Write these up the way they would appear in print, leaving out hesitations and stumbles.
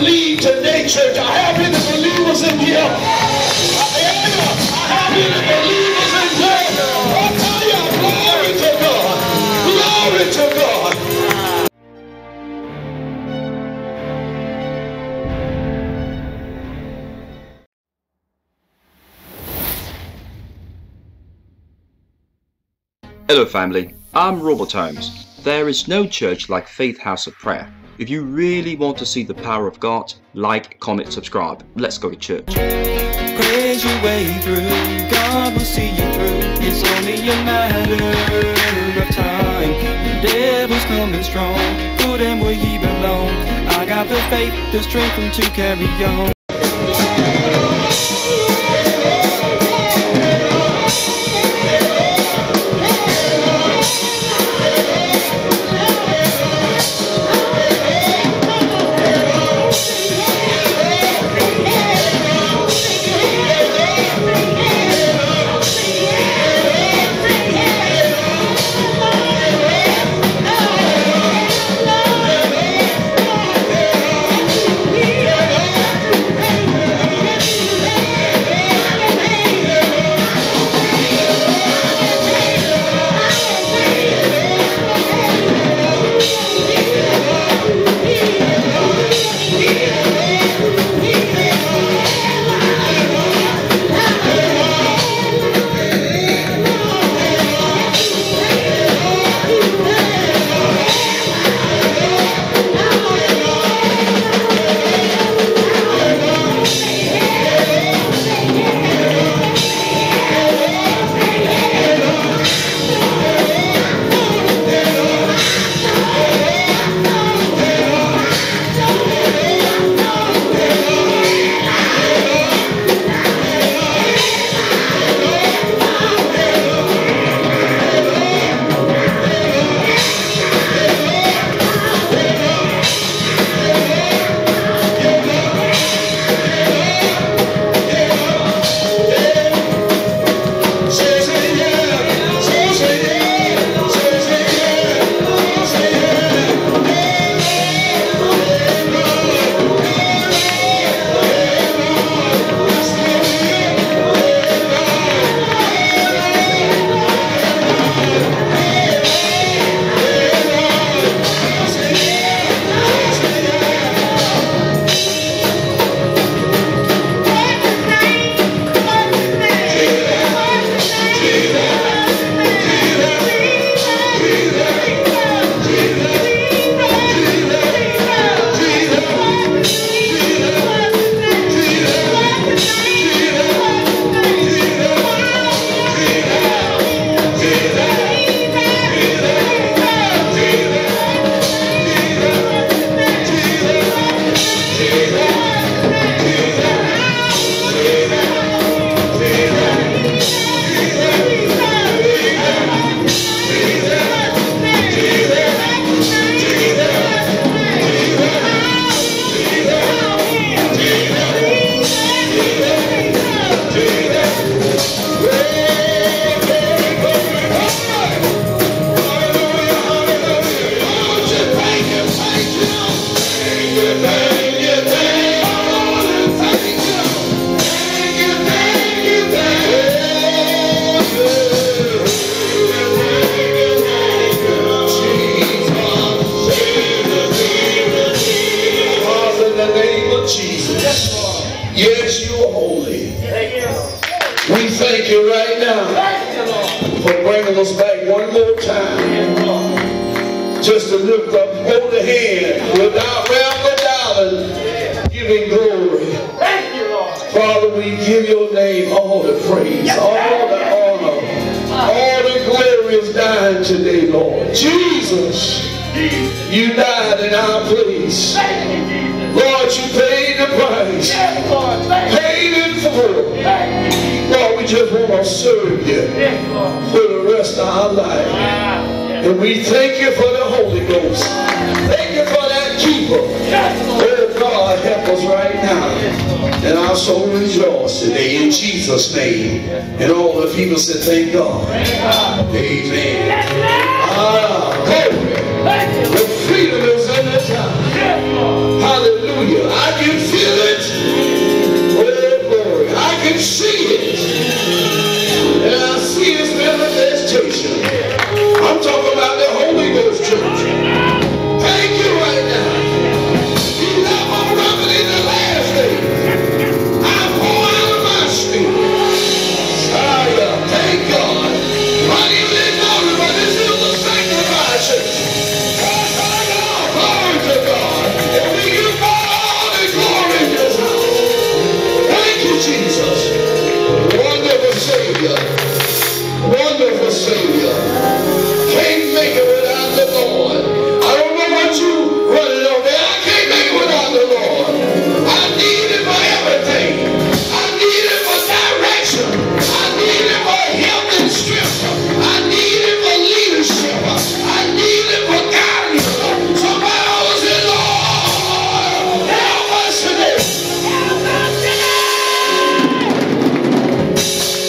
believe today, church. I have any believers in here? I have any believers in here? I tell you, glory to God. Glory to God. Hello, family. I'm Robert Holmes. There is no church like Faith House of Prayer. If you really want to see the power of God, like, comment, subscribe. Let's go to church. Praise your way through. God will see you through. It's only a matter of time. The devil's coming strong. Put him where he belongs. I got the faith, the strength to carry on. Hallelujah. on you. I can feel it. Oh, glory. I can see it. And I see its manifestation. I'm talking about the Holy Ghost Church. Thank you right now. You love my brother in the last days. I pour out of my spirit. Thank God. Money lives on it, but it's still the sacrifices. Jesus, wonderful Savior, wonderful Savior. Can't make it without the Lord. I don't know what you running over there. I can't make it without the Lord. I need Him for everything. I need Him for direction. I need Him for help and strength. I need Him for leadership. I need Him for guidance. Somebody always say, Lord, help us today. She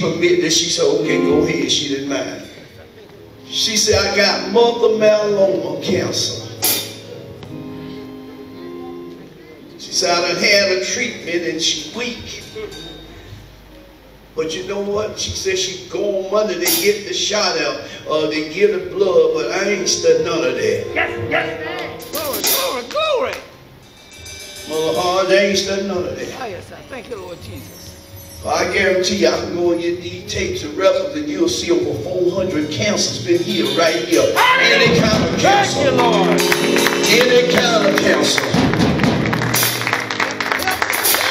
permitted that. She said, okay, go ahead. She didn't mind. She said, I got multiple myeloma cancer. She So I done had her treatment and she weak. But you know what? She said she go on Monday to get the shot out or to give the blood, but I ain't stood none of that. Yes, yes. Glory, glory, glory. Mother Hart, I ain't stood none of that. Oh, yes, sir. Thank you, Lord Jesus. Well, I guarantee you, I can go and get these tapes and records, and you'll see over 400 cancers been healed right here. Any kind of cancer. Thank you, Lord. Any kind of cancer.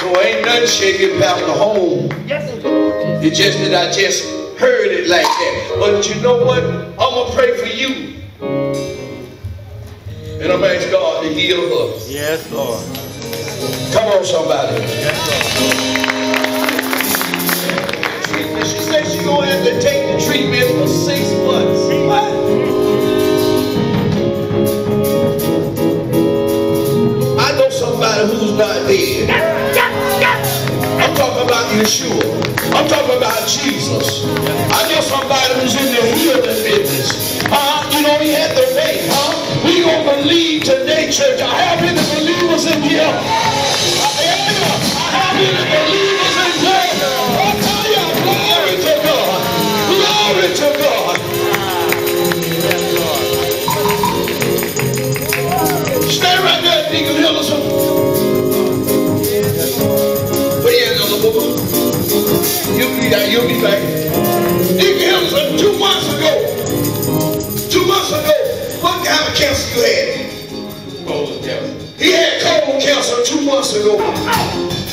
So ain't nothing shaking about the home. Yes, sir. It's just that I just heard it like that. But you know what? I'm going to pray for you. And I'm going to ask God to heal her. Yes, Lord. Come on, somebody. Yes, Lord. She said she's going to have to take the treatment for 6 months. What? I know somebody who's not dead. I'm talking about Yeshua. I'm talking about Jesus. I know somebody who's in the healing business. You know, he had the faith, We going to believe today, church. I have any believers in here? I have any believers in here? I tell you, glory to God. Glory to God. Stay right there, Deacon Hillison. Put your hands on the book. You'll be back. Deacon Hillison, 2 months ago, what kind of cancer you had? Colon cancer. He had colon cancer 2 months ago.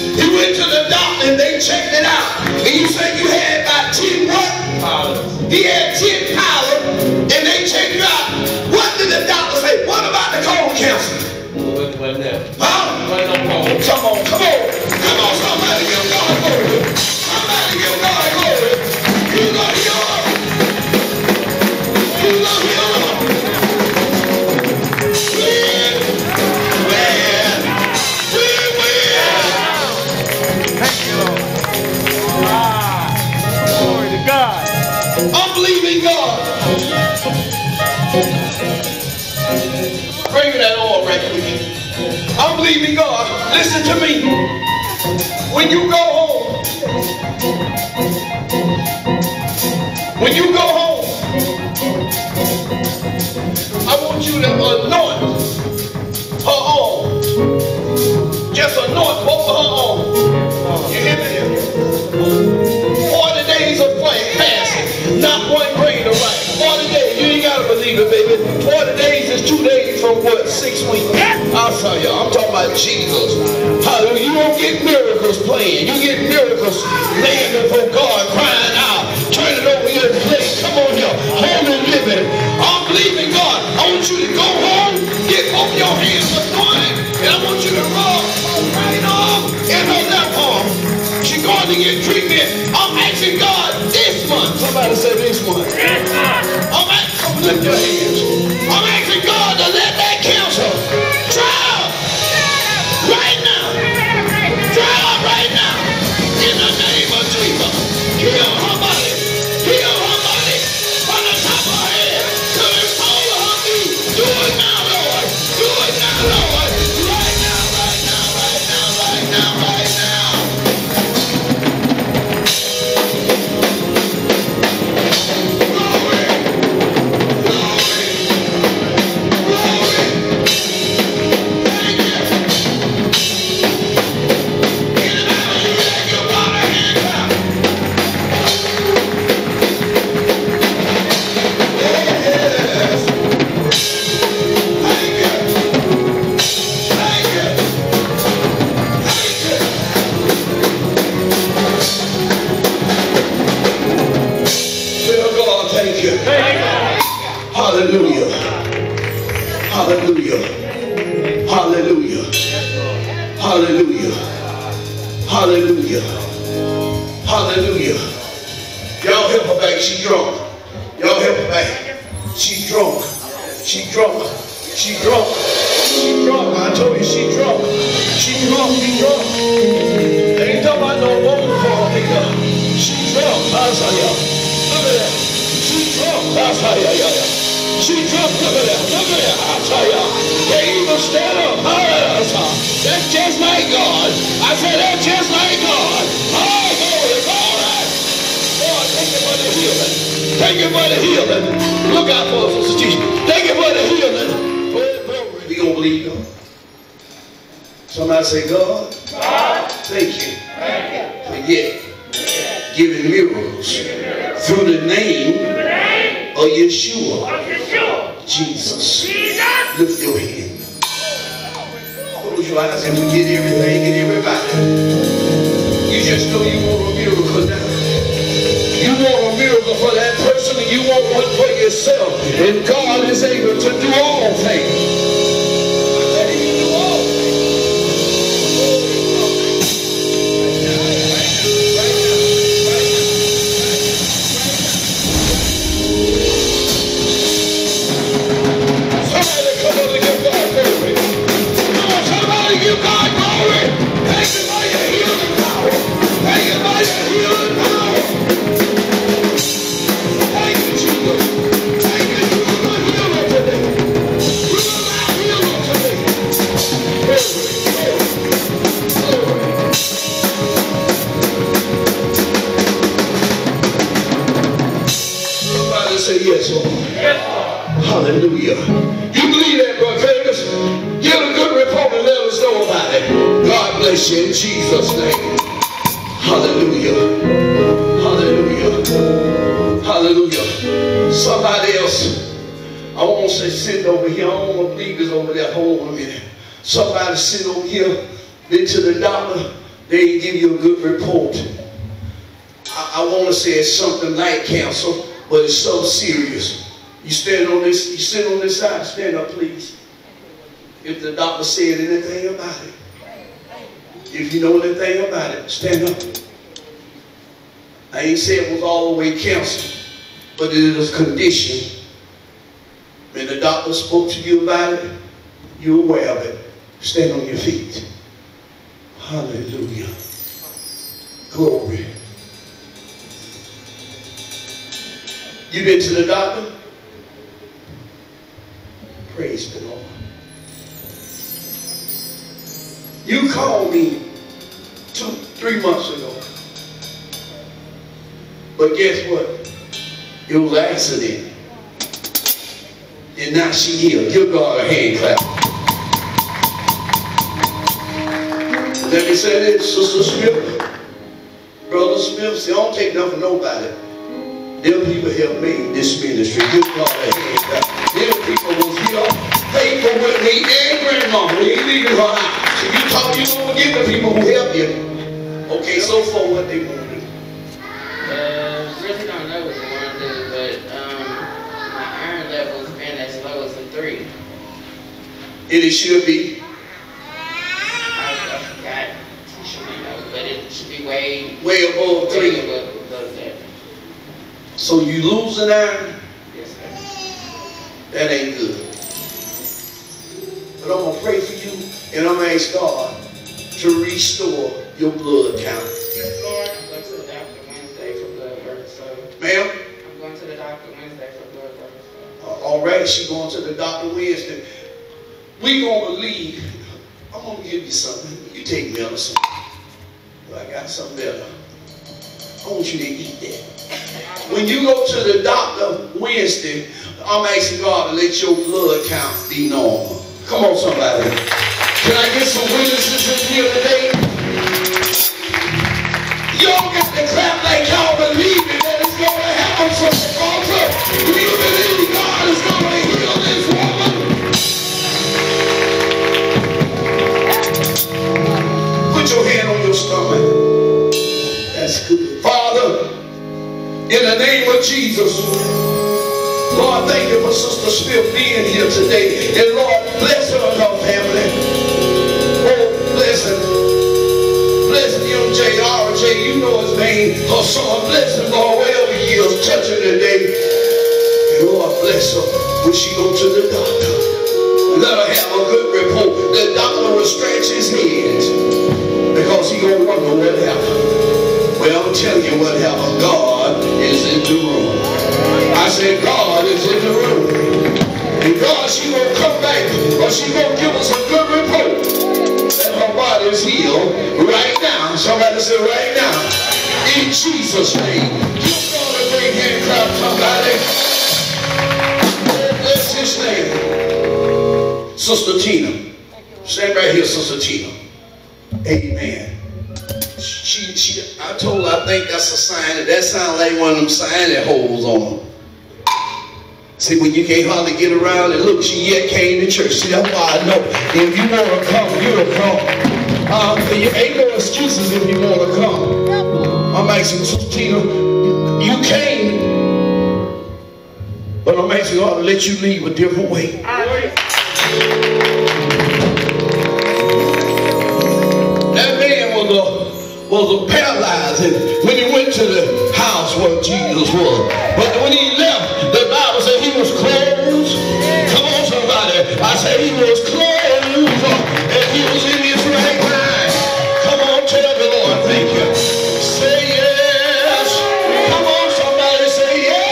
He went to the doctor and they checked it out. And you said you had about 10 what? Pounds. He had 10 pounds and they checked it out. What did the doctor say? What about the colon cancer? What now? Huh? Come on, come on. Come on, somebody give God glory. Somebody give God glory. You love God. You love God. We win. Thank you, Lord. Ah, glory to God. I'm believing God. Bring me that oil right quick. I'm believing God. Listen to me. When you go home. When you go home, I want you to anoint her arm. Just anoint both of her arms. You hear me? 40 days of fasting, not one grain of rice. 40 days, you ain't gotta believe it, baby. 40 days is 2 days from what? 6 weeks. I'll tell you, I'm talking about Jesus. You don't get miracles playing. You get miracles laying before God, crying out. Turn it over your plate. Come on, y'all. Home and living. I'm believing God. I want you to go home, get off your hands with mine, and I want you to rub her right arm and her left arm. She's going to get treatment. I'm asking God this month. Somebody say this month. I'm asking, lift your hands. I'm asking God to let that cancer try out right now. In the name of Jesus, heal her body, from the top of her head to the sole of her feet. Do it now, Lord, do it now, Lord, right now, right now, right now, right now, right now. Glory, glory, glory. Thank you. Hallelujah. Hallelujah. Hallelujah. Hallelujah. Hallelujah. Hallelujah. Y'all help her back. She drunk. Y'all help her back. She drunk. She drunk. She drunk. She drunk. I told you she drunk. She drunk. She drunk. They ain't talking about no woman for her. She drunk. I saw y'all. Look at that. She drunk. I saw y'all. She dropped over there, I tell ya. They even stand up higher. That's just like God. I said, that's just like God. Oh, glory, glory. Lord, thank you for the healing. Thank you for the healing. Look out for us, Sister Tina. Thank you for the healing. Oh, glory. We gonna believe God. Somebody say, God. God. Thank you. Thank you. Forget. Yeah. Giving miracles. Yeah. Through the name. Of Yeshua. Of Yeshua. Jesus. Jesus. Lift your hand. I said, forget everything and everybody. You just know you want a miracle now. You want a miracle for that person, and you want one for yourself. And God is able to do all things. I said He can do all things. Somebody come up and give God glory. Give God glory. Thank you for your healing power. Thank you for your healing power. Thank you, Jesus. Thank you. You are my healer today. You are my healer today. Glory. Somebody say yes, Lord. Yes, Lord. Hallelujah. You believe that, Brother Flemings? God bless you in Jesus' name. Hallelujah. Hallelujah. Hallelujah. Somebody else. I won't say sitting over here. I don't want to believe it's over there. Hold on a minute. Somebody sitting over here. Been to the doctor. They give you a good report. I want to say it's something like cancer, but it's so serious. You stand on this. You sit on this side. Stand up, please. If the doctor said anything about it, if you know anything about it, stand up. I ain't saying it was all the way cancer, but it is a condition. When the doctor spoke to you about it, you're aware of it. Stand on your feet. Hallelujah. Glory. You been to the doctor? Praise the Lord. You called me 2-3 months ago. But guess what? It was an accident. And now she here. Give God a hand clap. Let me say this, Sister Smith, Brother Smith, they don't take nothing from nobody. Them people helped made this ministry. Give God a hand clap. Them people was here, faithful with me and grandmama. They leaving her out. If you talk, you don't forget the people who help you. Okay, so for what they want to do? Really don't know what they want to do, but my iron level's been as low as a 3. And it should be? I forgot. It should be low, but it should be way above 3. So you lose an iron? Yes, sir. That ain't good. But I'm going to pray for you, and I'm going to ask God to restore your blood count. Yes, Lord. I'm going to the doctor Wednesday for blood work. So ma'am? I'm going to the doctor Wednesday for blood work. So. All right, she's going to the doctor Wednesday. We're going to leave. I'm going to give you something. You take medicine. But I got something better. I want you to eat that. When you go to the doctor Wednesday, I'm asking God to let your blood count be normal. Come on, somebody. Can I get some witnesses in here today? Y'all got to clap like y'all believe it, that it's going to happen from the altar. Do you believe God is going to heal this woman? Put your hand on your stomach. That's good. Father, in the name of Jesus, Lord, thank you for Sister Smith being here today. And Lord, bless her and her family. Oh, bless him. Bless him, J.R.J. You know his name. Her son, bless him, Lord, wherever he is. Touch her today. And Lord, bless her when she goes to the doctor. Let her have a good report. The doctor will stretch his hands because he gonna wonder what happened. Well, I'm telling you what happened. God is in the room. I said, God is in the room. And God, she won't come back, but she won't give us a good report. Let child is healed right now. Somebody say right now. In Jesus' name. Give God a great hand clap, somebody. Bless his name. Sister Tina. Stand right here, Sister Tina. Amen. I told her, I think that's a sign. That sounds like one of them sign that holds on them. See, when you can't hardly get around and look, she yet came to church. See, that's why I know if you want to come, you'll come. You ain't no excuses if you want to come. I'm asking Tina, you came, but I'm asking God to let you leave a different way. That man was a paralyzed, and when he went to the house where Jesus was, but when he left, the Bible said he was closed. Come on, somebody. I said he was closed, and he was in his right mind. Come on, tell the Lord, thank you. Say yes. Come on, somebody, say yes.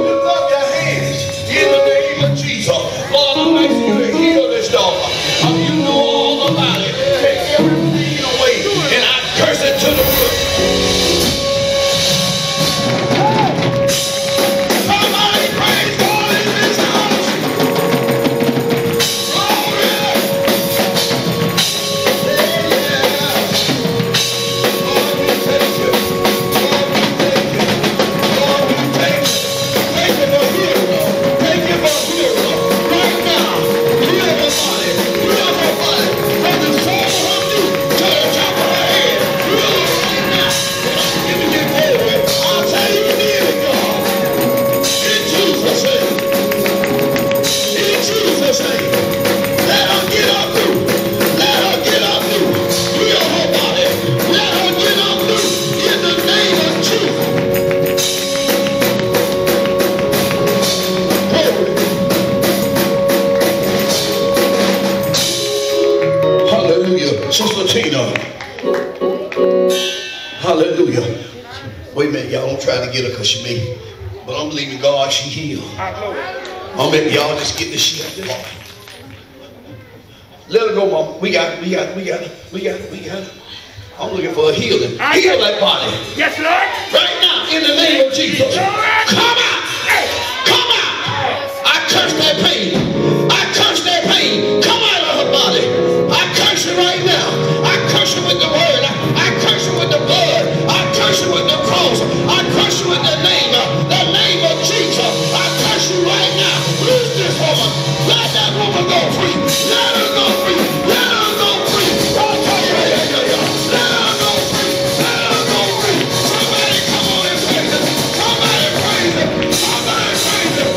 Lift up your hands in the name of Jesus. Lord, I'm asking you to heal this daughter. You know all about it. Take everything away, and I curse it to the root. Somebody praise God in this house. Glory. Lord, we thank you. Lord, we thank you. Lord, we thank you. Thank you for healing. Thank you for healing. Right now, heal the body. Get her because she made, but I'm believing God she healed. I'm letting y'all just get the shit out of the way. Let her go, Mom. We got. I'm looking for a healing. I heal that body. Yes, Lord. Right now, in the name of Jesus. Come out. Come out. I curse that pain. I curse that pain. Come out of her body. I curse it right now. I curse it with the word. I curse it with the blood. I curse it with the cross. I curse you in the name of Jesus. I curse you right now. Lose this woman. Let that woman go free. Let her go free. Let her go free. Let her go free. Let her go free. Somebody come on and praise him. Somebody praise him. Somebody praise him.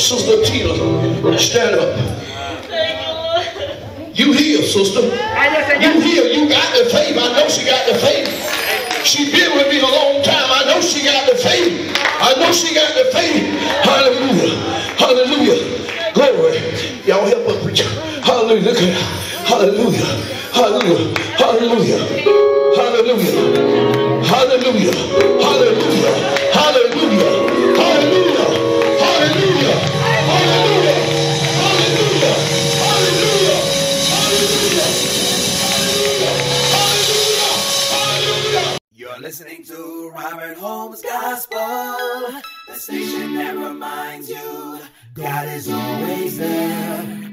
Sister Tina, stand up. You heal, sister. You heal. You got the faith. I know she got the faith. She been with me a long time. I know she got the faith. I know she got the faith. Hallelujah. Hallelujah. Glory. Y'all help us preach. Hallelujah. Look at her. Hallelujah. Hallelujah. Hallelujah. Hallelujah. Hallelujah. Hallelujah. Hallelujah. Hallelujah. Hallelujah! Hallelujah! Hallelujah! Hallelujah! Hallelujah! Hallelujah! Hallelujah! You're listening to Robert Holmes Gospel, the station that reminds you God is always there.